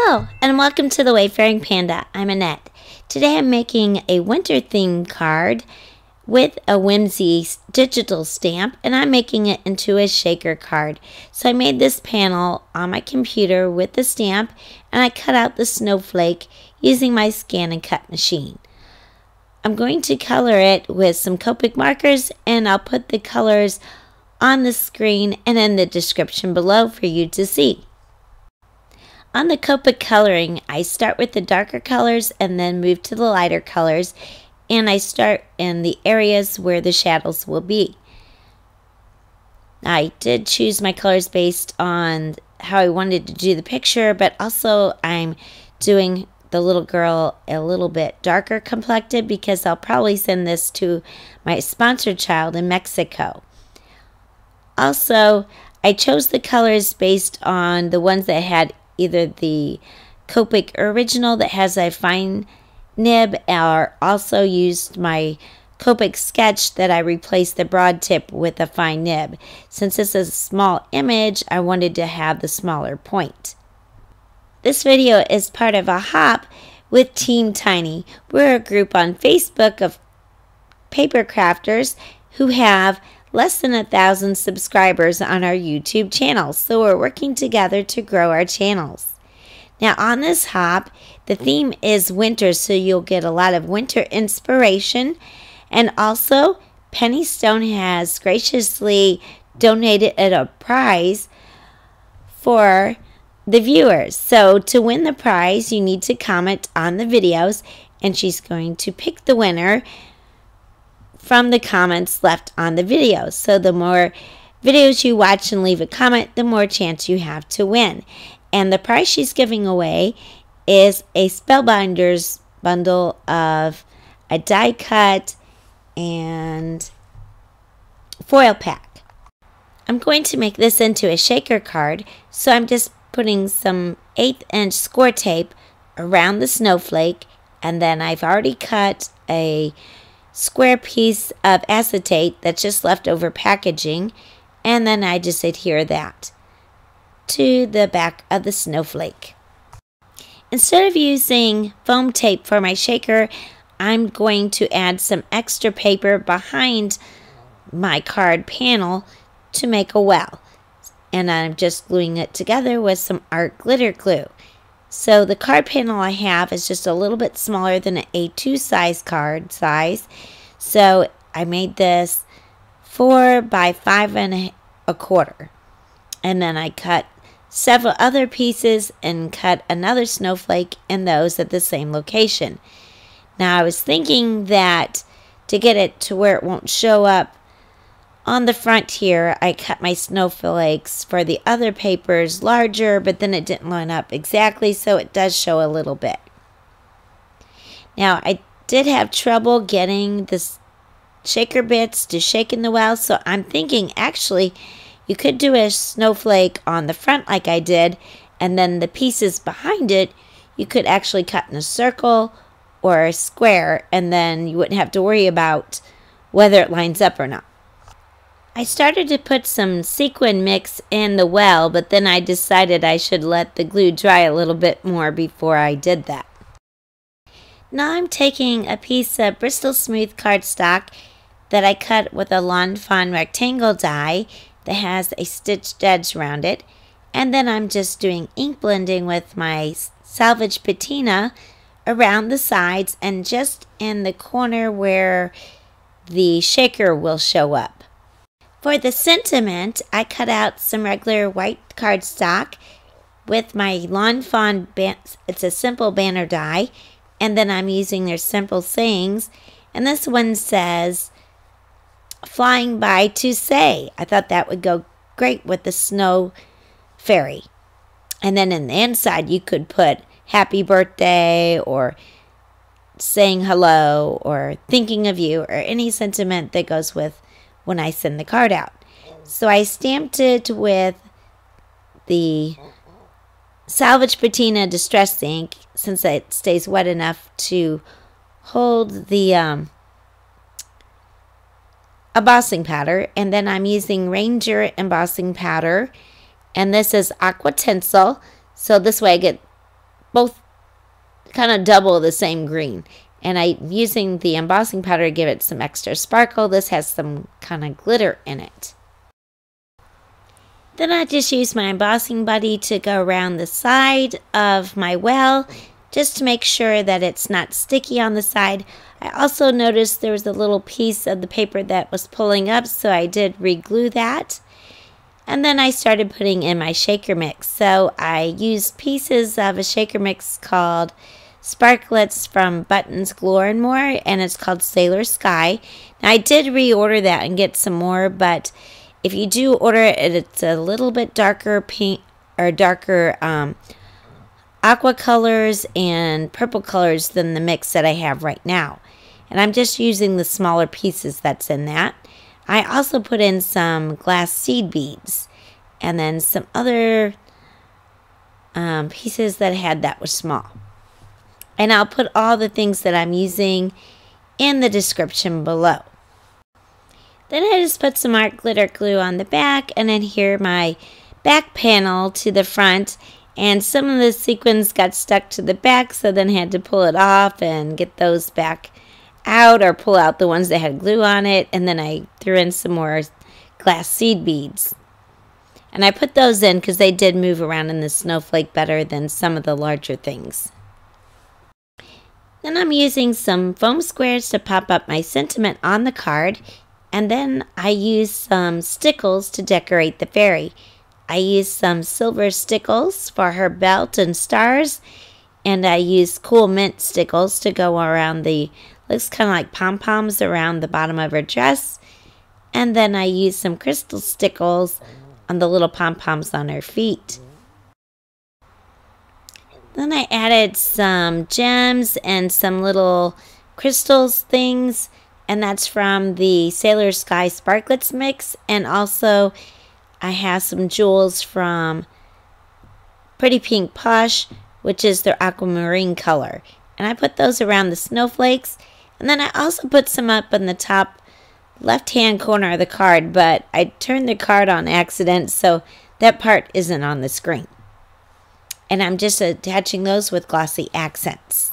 Hello, and welcome to the Wayfaring Panda. I'm Annette. Today I'm making a winter theme card with a Whimsy digital stamp, and I'm making it into a shaker card. So I made this panel on my computer with the stamp, and I cut out the snowflake using my Scan and Cut machine. I'm going to color it with some Copic markers, and I'll put the colors on the screen and in the description below for you to see. On the Copic coloring, I start with the darker colors and then move to the lighter colors, and I start in the areas where the shadows will be. I did choose my colors based on how I wanted to do the picture, but also I'm doing the little girl a little bit darker complected because I'll probably send this to my sponsored child in Mexico. Also, I chose the colors based on the ones that had either the Copic original that has a fine nib, or also used my Copic sketch that I replaced the broad tip with a fine nib. Since this is a small image, I wanted to have the smaller point. This video is part of a hop with Team Tiny. We're a group on Facebook of paper crafters who have less than 1,000 subscribers on our YouTube channel, so we're working together to grow our channels. Now on this hop, the theme is winter, so you'll get a lot of winter inspiration, and also Penny Stone has graciously donated a prize for the viewers. So to win the prize, you need to comment on the videos, and she's going to pick the winner from the comments left on the videos. So the more videos you watch and leave a comment, the more chance you have to win. And the prize she's giving away is a Spellbinders bundle of a die cut and foil pack. I'm going to make this into a shaker card, so I'm just putting some 1/8 inch score tape around the snowflake, and then I've already cut a square piece of acetate that's just leftover packaging, and then I just adhere that to the back of the snowflake. Instead of using foam tape for my shaker, I'm going to add some extra paper behind my card panel to make a well, and I'm just gluing it together with some art glitter glue. So the card panel I have is just a little bit smaller than an A2 size card size. So I made this 4 by 5 1/4. And then I cut several other pieces and cut another snowflake in those at the same location. Now I was thinking that to get it to where it won't show up on the front here, I cut my snowflakes for the other papers larger, but then it didn't line up exactly, so it does show a little bit. Now, I did have trouble getting the shaker bits to shake in the well, so I'm thinking actually you could do a snowflake on the front like I did, and then the pieces behind it you could actually cut in a circle or a square, and then you wouldn't have to worry about whether it lines up or not. I started to put some sequin mix in the well, but then I decided I should let the glue dry a little bit more before I did that. Now I'm taking a piece of Bristol Smooth cardstock that I cut with a Lawn Fawn rectangle die that has a stitched edge around it, and then I'm just doing ink blending with my Salvaged Patina around the sides and just in the corner where the shaker will show up. For the sentiment, I cut out some regular white cardstock with my Lawn Fawn, it's a simple banner die, and then I'm using their simple sayings, and this one says, "Flying by to say." I thought that would go great with the snow fairy. And then in the inside, you could put happy birthday or saying hello or thinking of you or any sentiment that goes with when I send the card out. So I stamped it with the Salvaged Patina distress ink since it stays wet enough to hold the embossing powder, and then I'm using Ranger embossing powder, and this is Aqua Tinsel, so this way I get both kind of double the same green. And I'm using the embossing powder to give it some extra sparkle. This has some kind of glitter in it. Then I just use my embossing buddy to go around the side of my well, just to make sure that it's not sticky on the side. I also noticed there was a little piece of the paper that was pulling up, so I did reglue that. And then I started putting in my shaker mix. So I used pieces of a shaker mix called Sparkletz from Buttons Galore and More, and it's called Sailor Sky. Now, I did reorder that and get some more, but if you do order it, it's a little bit darker pink or darker aqua colors and purple colors than the mix that I have right now. And I'm just using the smaller pieces that's in that. I also put in some glass seed beads and then some other pieces that I had that were small. And I'll put all the things that I'm using in the description below. Then I just put some art glitter glue on the back and adhere my back panel to the front. And some of the sequins got stuck to the back, so then I had to pull it off and get those back out, or pull out the ones that had glue on it. And then I threw in some more glass seed beads. And I put those in because they did move around in the snowflake better than some of the larger things. Then I'm using some foam squares to pop up my sentiment on the card. And then I use some stickles to decorate the fairy. I used some silver stickles for her belt and stars. And I used cool mint stickles to go around the, looks kind of like pom-poms around the bottom of her dress. And then I used some crystal stickles on the little pom-poms on her feet. Then I added some gems and some little crystals things. And that's from the Sailor Sky Sparklets mix. And also I have some jewels from Pretty Pink Posh, which is their aquamarine color. And I put those around the snowflakes. And then I also put some up in the top left-hand corner of the card. But I turned the card on accident, so that part isn't on the screen. And I'm just attaching those with glossy accents.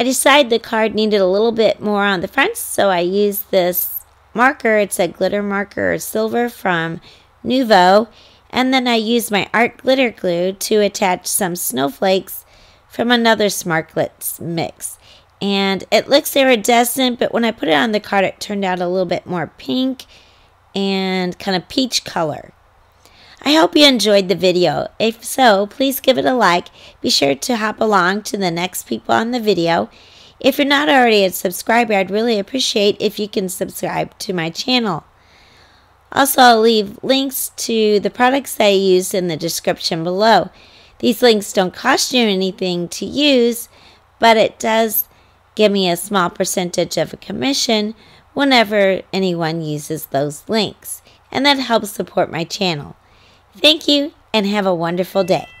I decided the card needed a little bit more on the front, so I used this marker. It's a glitter marker or silver from Nuvo. And then I used my art glitter glue to attach some snowflakes from another Sparkletz mix. And it looks iridescent, but when I put it on the card, it turned out a little bit more pink and kind of peach color. I hope you enjoyed the video. If so, please give it a like. Be sure to hop along to the next people on the video. If you're not already a subscriber, I'd really appreciate if you can subscribe to my channel. Also, I'll leave links to the products I use in the description below. These links don't cost you anything to use, but it does give me a small percentage of a commission whenever anyone uses those links, and that helps support my channel. Thank you and have a wonderful day.